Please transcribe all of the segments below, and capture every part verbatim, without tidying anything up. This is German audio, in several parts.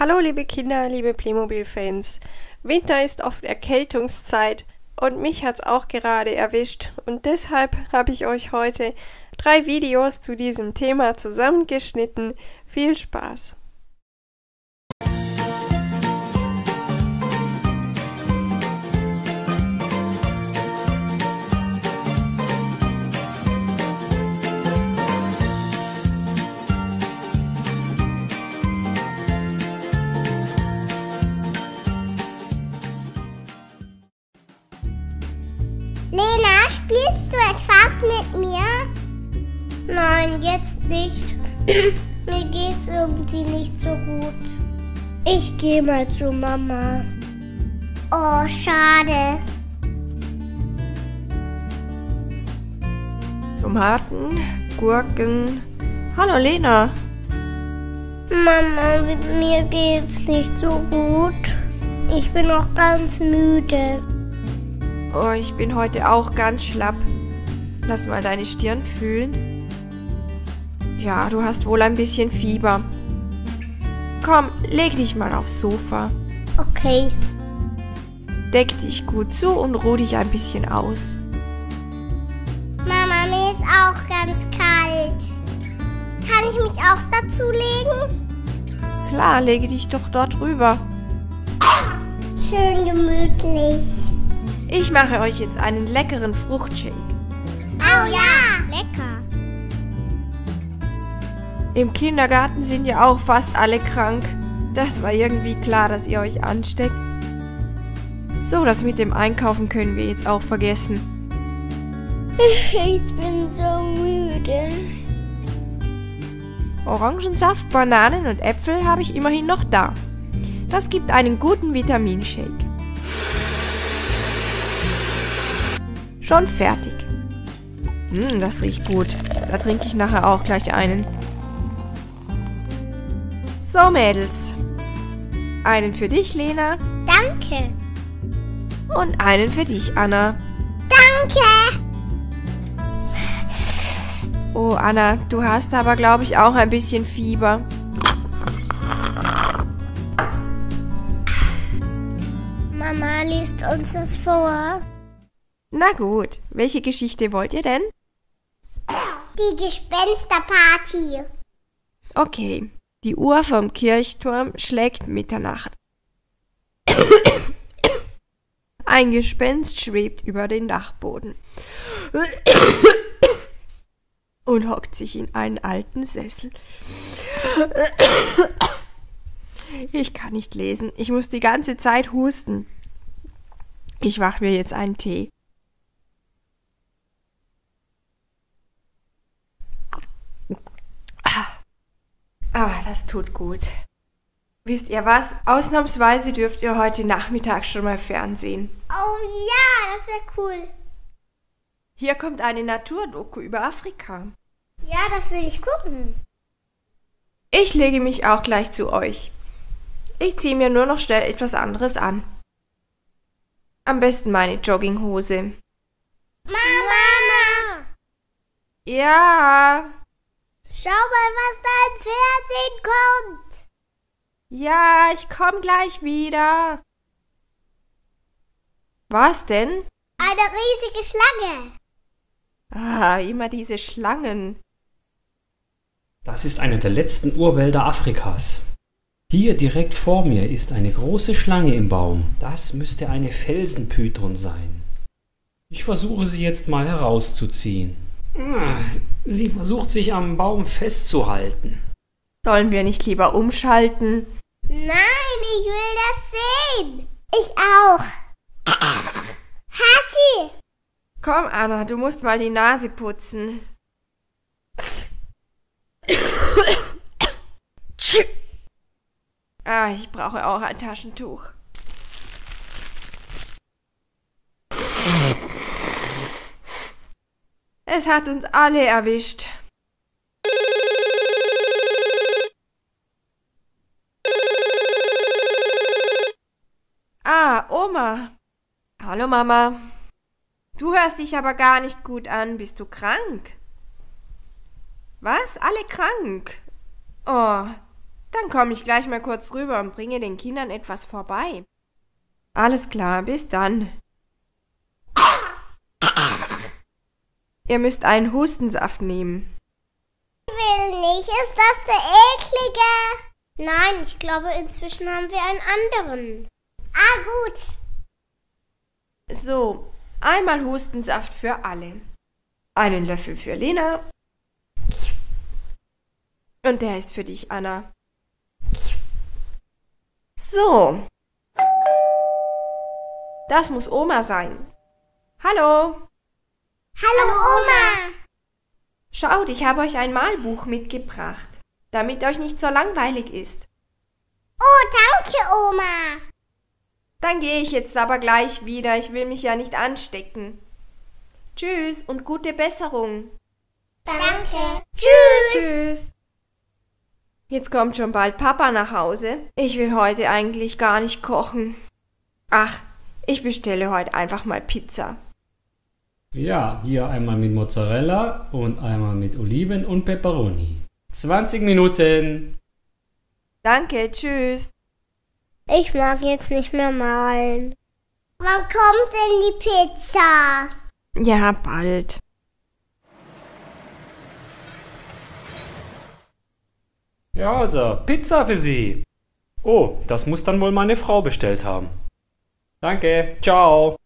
Hallo liebe Kinder, liebe Playmobil-Fans. Winter ist oft Erkältungszeit und mich hat's auch gerade erwischt und deshalb habe ich euch heute drei Videos zu diesem Thema zusammengeschnitten. Viel Spaß! Lena, spielst du etwas mit mir? Nein, jetzt nicht. Mir geht's irgendwie nicht so gut. Ich gehe mal zu Mama. Oh, schade. Tomaten, Gurken. Hallo Lena. Mama, mir geht's nicht so gut. Ich bin auch ganz müde. Oh, ich bin heute auch ganz schlapp. Lass mal deine Stirn fühlen. Ja, du hast wohl ein bisschen Fieber. Komm, leg dich mal aufs Sofa. Okay. Deck dich gut zu und ruh dich ein bisschen aus. Mama, mir ist auch ganz kalt. Kann ich mich auch dazu legen? Klar, lege dich doch dort rüber. Schön gemütlich. Ich mache euch jetzt einen leckeren Fruchtshake. Oh ja, lecker. Im Kindergarten sind ja auch fast alle krank. Das war irgendwie klar, dass ihr euch ansteckt. So, das mit dem Einkaufen können wir jetzt auch vergessen. Ich bin so müde. Orangensaft, Bananen und Äpfel habe ich immerhin noch da. Das gibt einen guten Vitaminshake. Schon fertig. Hm, das riecht gut. Da trinke ich nachher auch gleich einen. So, Mädels. Einen für dich, Lena. Danke. Und einen für dich, Anna. Danke. Oh, Anna, du hast aber, glaube ich, auch ein bisschen Fieber. Mama liest uns das vor. Na gut, welche Geschichte wollt ihr denn? Die Gespensterparty. Okay, die Uhr vom Kirchturm schlägt Mitternacht. Ein Gespenst schwebt über den Dachboden und hockt sich in einen alten Sessel. Ich kann nicht lesen, ich muss die ganze Zeit husten. Ich mache mir jetzt einen Tee. Ah, das tut gut. Wisst ihr was? Ausnahmsweise dürft ihr heute Nachmittag schon mal fernsehen. Oh ja, das wäre cool. Hier kommt eine Naturdoku über Afrika. Ja, das will ich gucken. Ich lege mich auch gleich zu euch. Ich ziehe mir nur noch schnell etwas anderes an. Am besten meine Jogginghose. Mama! Ja! Schau mal, was da im Fernsehen kommt. Ja, ich komm gleich wieder. Was denn? Eine riesige Schlange. Ah, immer diese Schlangen. Das ist eine der letzten Urwälder Afrikas. Hier direkt vor mir ist eine große Schlange im Baum. Das müsste eine Felsenpython sein. Ich versuche sie jetzt mal herauszuziehen. Sie versucht, sich am Baum festzuhalten. Sollen wir nicht lieber umschalten? Nein, ich will das sehen. Ich auch. Hatti! Komm, Anna, du musst mal die Nase putzen. Ah, ich brauche auch ein Taschentuch. Es hat uns alle erwischt. Ah, Oma. Hallo Mama. Du hörst dich aber gar nicht gut an. Bist du krank? Was? Alle krank? Oh, Dann komme ich gleich mal kurz rüber und bringe den Kindern etwas vorbei. Alles klar, bis dann. Ihr müsst einen Hustensaft nehmen. Ich will nicht, ist das der eklige? Nein, ich glaube, inzwischen haben wir einen anderen. Ah, gut. So, einmal Hustensaft für alle. Einen Löffel für Lena. Und der ist für dich, Anna. So. Das muss Oma sein. Hallo. Hallo, Oma. Schaut, ich habe euch ein Malbuch mitgebracht, damit euch nicht so langweilig ist. Oh, danke, Oma. Dann gehe ich jetzt aber gleich wieder. Ich will mich ja nicht anstecken. Tschüss und gute Besserung. Danke. Tschüss. Tschüss. Jetzt kommt schon bald Papa nach Hause. Ich will heute eigentlich gar nicht kochen. Ach, ich bestelle heute einfach mal Pizza. Ja, hier einmal mit Mozzarella und einmal mit Oliven und Peperoni. zwanzig Minuten. Danke, tschüss. Ich mag jetzt nicht mehr malen. Wann kommt denn die Pizza? Ja, bald. Ja, also, Pizza für Sie. Oh, das muss dann wohl meine Frau bestellt haben. Danke, ciao.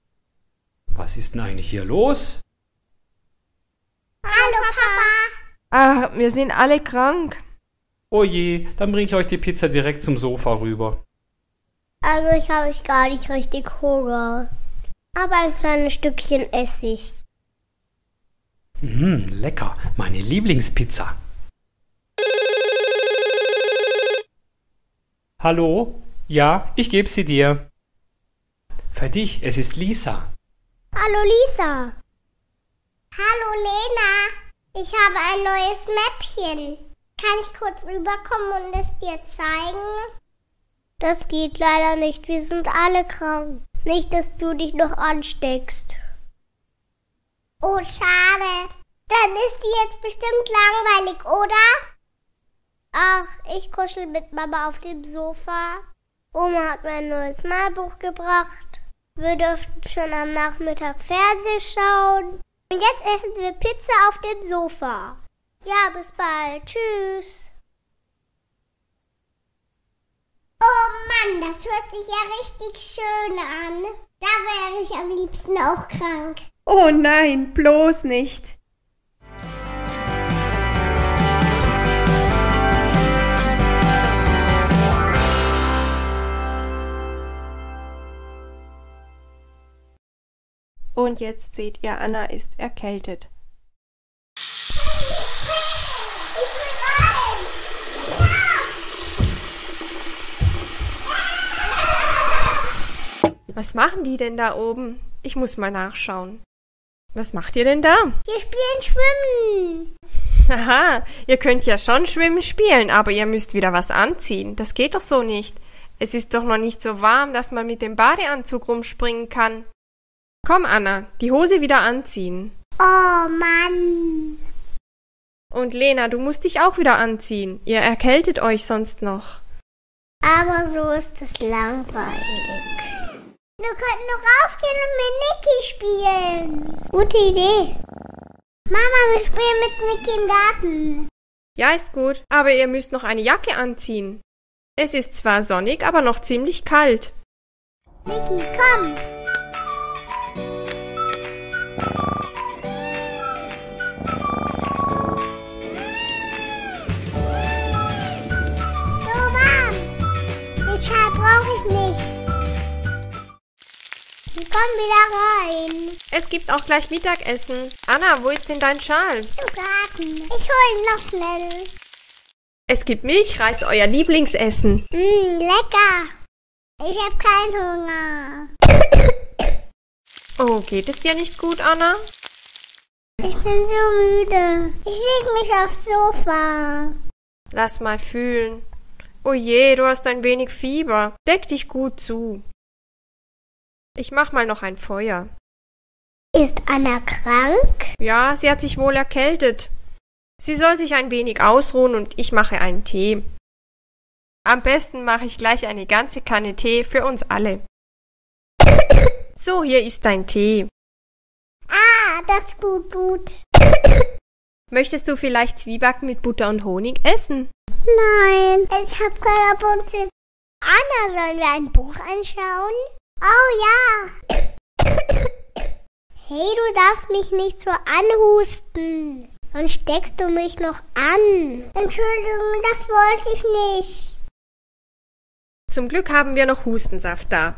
Was ist denn eigentlich hier los? Hallo, Papa. Ach, wir sind alle krank. Oh je, dann bringe ich euch die Pizza direkt zum Sofa rüber. Also ich habe ich gar nicht richtig Hunger. Aber ein kleines Stückchen esse ich. Mmh, lecker. Meine Lieblingspizza. Hallo? Ja, ich gebe sie dir. Für dich, es ist Lisa. Hallo Lisa. Hallo Lena. Ich habe ein neues Mäppchen. Kann ich kurz rüberkommen und es dir zeigen? Das geht leider nicht, wir sind alle krank. Nicht, dass du dich noch ansteckst. Oh, schade. Dann ist die jetzt bestimmt langweilig, oder? Ach, ich kuschel mit Mama auf dem Sofa. Oma hat mir ein neues Malbuch gebracht. Wir dürften schon am Nachmittag Fernsehen schauen. Und jetzt essen wir Pizza auf dem Sofa. Ja, bis bald. Tschüss. Oh Mann, das hört sich ja richtig schön an. Da wäre ich am liebsten auch krank. Oh nein, bloß nicht. Und jetzt seht ihr, Anna ist erkältet. Was machen die denn da oben? Ich muss mal nachschauen. Was macht ihr denn da? Wir spielen Schwimmen. Aha, ihr könnt ja schon Schwimmen spielen, aber ihr müsst wieder was anziehen. Das geht doch so nicht. Es ist doch noch nicht so warm, dass man mit dem Badeanzug rumspringen kann. Komm, Anna, die Hose wieder anziehen. Oh Mann. Und Lena, du musst dich auch wieder anziehen. Ihr erkältet euch sonst noch. Aber so ist es langweilig. Wir könnten noch rausgehen und mit Niki spielen. Gute Idee. Mama, wir spielen mit Niki im Garten. Ja, ist gut. Aber ihr müsst noch eine Jacke anziehen. Es ist zwar sonnig, aber noch ziemlich kalt. Niki, komm. So warm. Den Schal brauche ich nicht. Wir kommen wieder rein. Es gibt auch gleich Mittagessen. Anna, wo ist denn dein Schal? Im Garten. Ich hole ihn noch schnell. Es gibt Milchreis, euer Lieblingsessen. Mmm, lecker. Ich habe keinen Hunger. Oh, geht es dir nicht gut, Anna? Ich bin so müde. Ich lege mich aufs Sofa. Lass mal fühlen. Oh je, du hast ein wenig Fieber. Deck dich gut zu. Ich mach mal noch ein Feuer. Ist Anna krank? Ja, sie hat sich wohl erkältet. Sie soll sich ein wenig ausruhen und ich mache einen Tee. Am besten mache ich gleich eine ganze Kanne Tee für uns alle. So, hier ist dein Tee. Ah, das gut tut. Möchtest du vielleicht Zwiebacken mit Butter und Honig essen? Nein, ich habe keine Butter. Anna, sollen wir ein Buch anschauen? Oh ja. Hey, du darfst mich nicht so anhusten. Sonst steckst du mich noch an. Entschuldigung, das wollte ich nicht. Zum Glück haben wir noch Hustensaft da.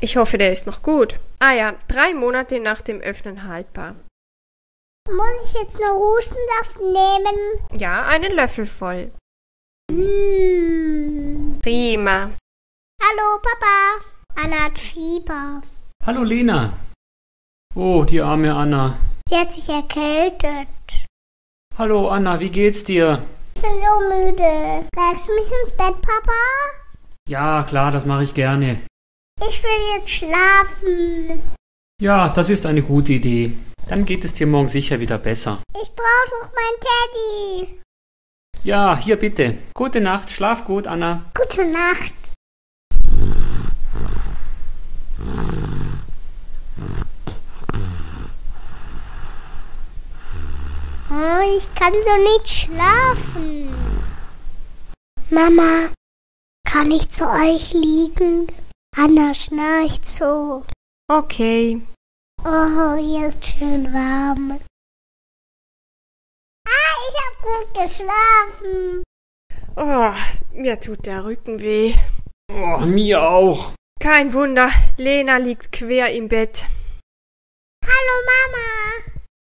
Ich hoffe, der ist noch gut. Ah ja, drei Monate nach dem Öffnen haltbar. Muss ich jetzt noch Hustensaft nehmen? Ja, einen Löffel voll. Mmh. Prima. Hallo, Papa. Anna hat Fieber. Hallo, Lena. Oh, die arme Anna. Sie hat sich erkältet. Hallo Anna, wie geht's dir? Ich bin so müde. Trägst du mich ins Bett, Papa? Ja, klar, das mache ich gerne. Ich will jetzt schlafen. Ja, das ist eine gute Idee. Dann geht es dir morgen sicher wieder besser. Ich brauche noch meinen Teddy. Ja, hier bitte. Gute Nacht, schlaf gut, Anna. Gute Nacht. Oh, ich kann so nicht schlafen. Mama, kann ich zu euch liegen? Anna schnarcht so. Okay. Oh, hier ist schön warm. Ah, ich hab gut geschlafen. Oh, mir tut der Rücken weh. Oh, mir auch. Kein Wunder, Lena liegt quer im Bett. Hallo Mama.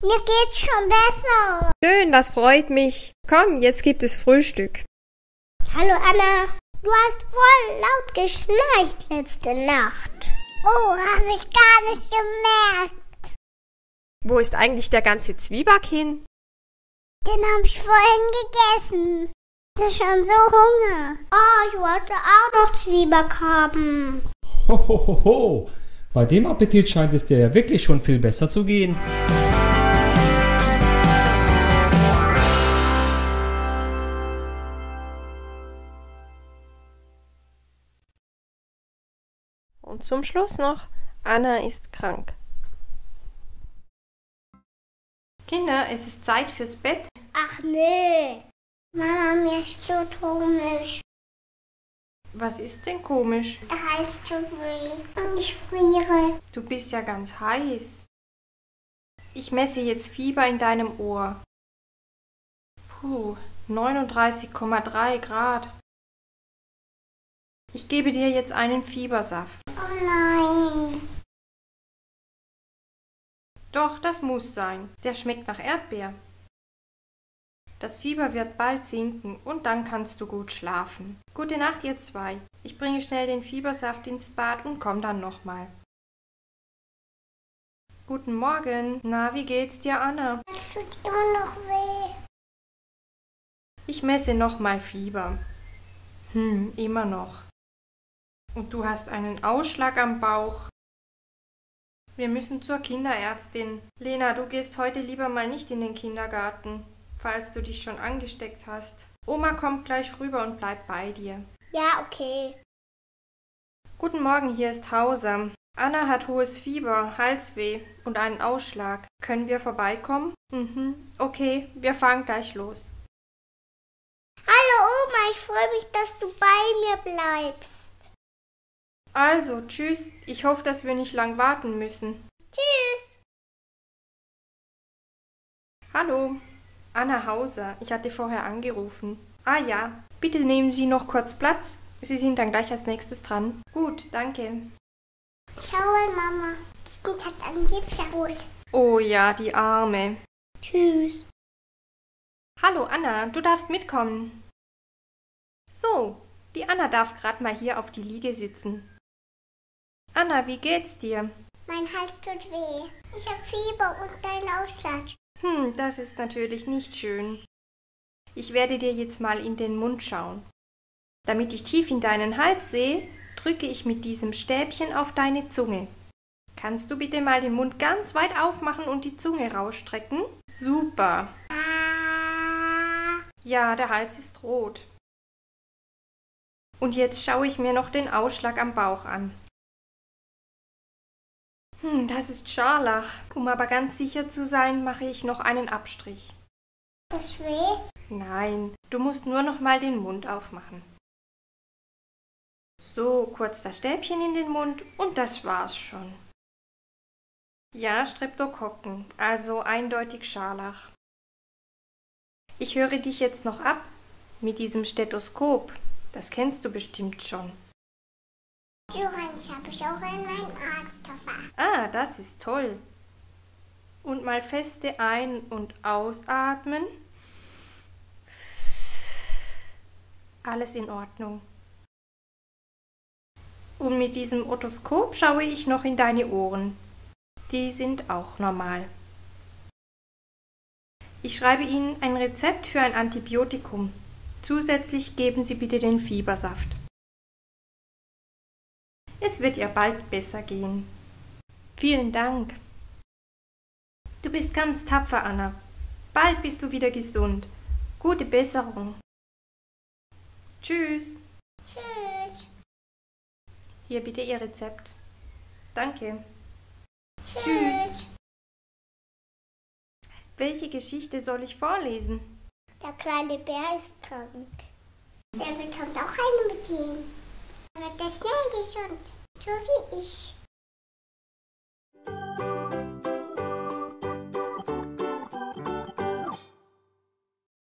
Mir geht's schon besser. Schön, das freut mich. Komm, jetzt gibt es Frühstück. Hallo Anna, du hast voll laut geschnarcht letzte Nacht. Oh, hab ich gar nicht gemerkt. Wo ist eigentlich der ganze Zwieback hin? Den hab ich vorhin gegessen. Ich hatte schon so Hunger. Oh, ich wollte auch noch Zwieback haben. Ho, ho, ho, ho. Bei dem Appetit scheint es dir ja wirklich schon viel besser zu gehen. Und zum Schluss noch, Anna ist krank. Kinder, es ist Zeit fürs Bett. Ach nee, Mama, mir ist so komisch. Was ist denn komisch? Der Hals tut weh und ich friere. Du bist ja ganz heiß. Ich messe jetzt Fieber in deinem Ohr. Puh, neununddreißig Komma drei Grad. Ich gebe dir jetzt einen Fiebersaft. Oh nein. Doch, das muss sein. Der schmeckt nach Erdbeer. Das Fieber wird bald sinken und dann kannst du gut schlafen. Gute Nacht, ihr zwei. Ich bringe schnell den Fiebersaft ins Bad und komm dann nochmal. Guten Morgen. Na, wie geht's dir, Anna? Es tut immer noch weh. Ich messe nochmal Fieber. Hm, immer noch. Und du hast einen Ausschlag am Bauch. Wir müssen zur Kinderärztin. Lena, du gehst heute lieber mal nicht in den Kindergarten, falls du dich schon angesteckt hast. Oma kommt gleich rüber und bleibt bei dir. Ja, okay. Guten Morgen, hier ist Hauser. Anna hat hohes Fieber, Halsweh und einen Ausschlag. Können wir vorbeikommen? Mhm, okay, wir fahren gleich los. Hallo Oma, ich freue mich, dass du bei mir bleibst. Also, tschüss. Ich hoffe, dass wir nicht lang warten müssen. Tschüss. Hallo, Anna Hauser. Ich hatte vorher angerufen. Ah ja, bitte nehmen Sie noch kurz Platz. Sie sind dann gleich als nächstes dran. Gut, danke. Schau mal, Mama. Das Kind hat einen Gipfelfuß. Oh ja, die Arme. Tschüss. Hallo Anna, du darfst mitkommen. So. Die Anna darf gerade mal hier auf die Liege sitzen. Anna, wie geht's dir? Mein Hals tut weh. Ich habe Fieber und einen Ausschlag. Hm, das ist natürlich nicht schön. Ich werde dir jetzt mal in den Mund schauen. Damit ich tief in deinen Hals sehe, drücke ich mit diesem Stäbchen auf deine Zunge. Kannst du bitte mal den Mund ganz weit aufmachen und die Zunge rausstrecken? Super. Ah. Ja, der Hals ist rot. Und jetzt schaue ich mir noch den Ausschlag am Bauch an. Hm, das ist Scharlach. Um aber ganz sicher zu sein, mache ich noch einen Abstrich. Das weh? Nein, du musst nur noch mal den Mund aufmachen. So, kurz das Stäbchen in den Mund und das war's schon. Ja, Streptokokken, also eindeutig Scharlach. Ich höre dich jetzt noch ab mit diesem Stethoskop. Das kennst du bestimmt schon. Übrigens habe ich auch in meinem Arzt erfahren. Ah, das ist toll. Und mal feste ein- und ausatmen. Alles in Ordnung. Und mit diesem Otoskop schaue ich noch in deine Ohren. Die sind auch normal. Ich schreibe Ihnen ein Rezept für ein Antibiotikum. Zusätzlich geben Sie bitte den Fiebersaft. Es wird ihr bald besser gehen. Vielen Dank. Du bist ganz tapfer, Anna. Bald bist du wieder gesund. Gute Besserung. Tschüss. Tschüss. Hier bitte Ihr Rezept. Danke. Tschüss. Tschüss. Welche Geschichte soll ich vorlesen? Der kleine Bär ist krank. Der bekommt auch eine Medizin. Aber das ist nicht gesund, so wie ich.